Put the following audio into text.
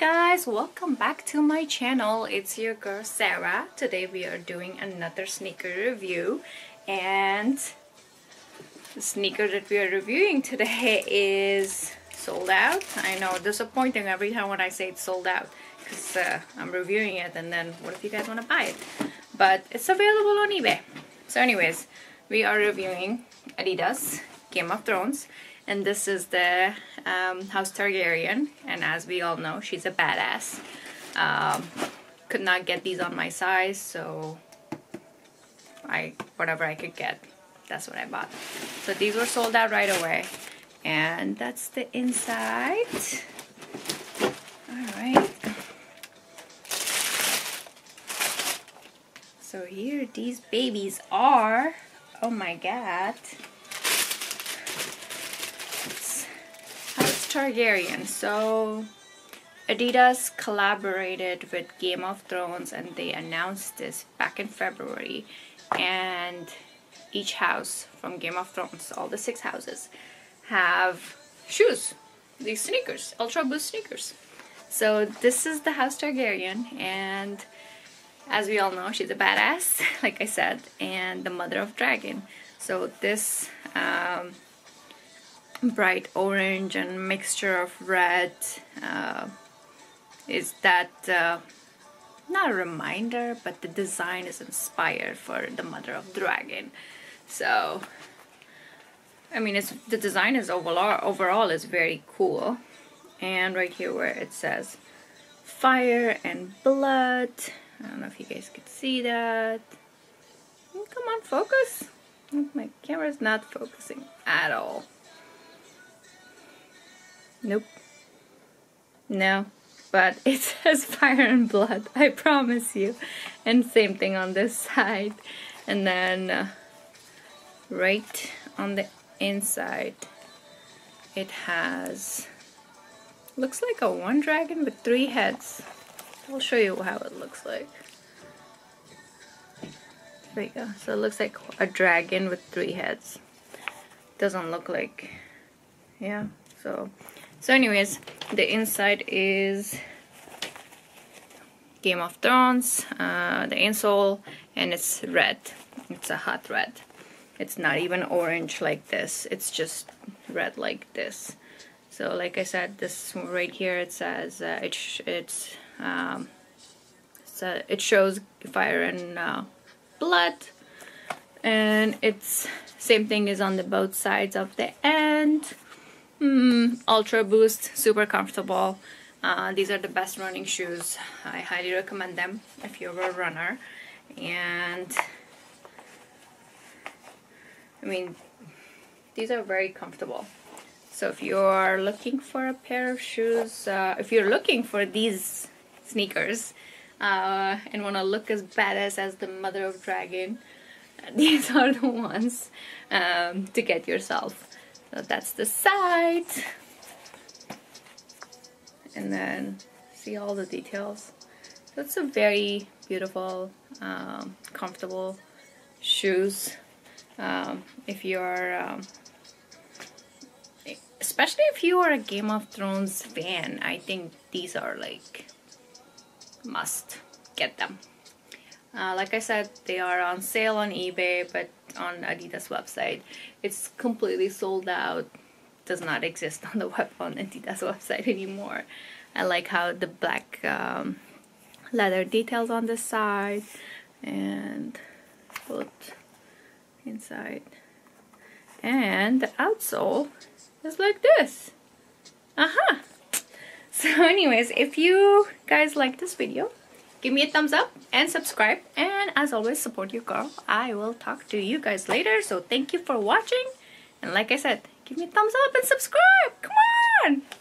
guys, welcome back to my channel. It's your girl Sarah. Today we are doing another sneaker review, and the sneaker that we are reviewing today is sold out. I know, disappointing every time when I say it's sold out, because I'm reviewing it and then what if you guys want to buy it? But it's available on eBay. So anyways, we are reviewing Adidas Game of Thrones. And this is the House Targaryen, and as we all know, she's a badass. Could not get these on my size, so whatever I could get, that's what I bought. So these were sold out right away, and that's the inside. All right. So here these babies are. Oh my god. Targaryen. So Adidas collaborated with Game of Thrones, and they announced this back in February, and each house from Game of Thrones, all the 6 houses, have shoes, these sneakers, Ultra Boost sneakers. So this is the House Targaryen, and as we all know, she's a badass, like I said, and the mother of dragon. So this bright orange and mixture of red is that not a reminder, but the design is inspired for the mother of dragon. So I mean, the design is overall is very cool. And right here where it says fire and blood, I don't know if you guys could see that. Oh, come on, focus. My camera's not focusing at all. Nope. No. But it says fire and blood, I promise you. And same thing on this side. And then right on the inside, it has, looks like a one dragon with 3 heads. I'll show you how it looks like. There you go. So it looks like a dragon with 3 heads. Doesn't look like, yeah. So anyways, the inside is Game of Thrones, the insole, and it's red. It's a hot red. It's not even orange like this. It's just red like this. So like I said, this right here, it says it shows fire and blood, and it's same thing is on the both sides of the end. Ultra Boost, super comfortable. These are the best running shoes. I highly recommend them if you're a runner. And I mean, these are very comfortable. So if you are looking for a pair of shoes, if you're looking for these sneakers and want to look as badass as the mother of dragon, these are the ones to get yourself. So that's the side, and then see all the details. So it's a very beautiful, comfortable shoes. If you're, especially if you are a Game of Thrones fan, I think these are like must get them. Like I said, they are on sale on eBay, but on Adidas website it's completely sold out. Does not exist on the Adidas website anymore. I like how the black leather details on the side and foot inside, and the outsole is like this. So anyways, if you guys like this video, give me a thumbs up and subscribe, and as always, support your girl. I will talk to you guys later, so thank you for watching, and like I said, give me a thumbs up and subscribe. Come on!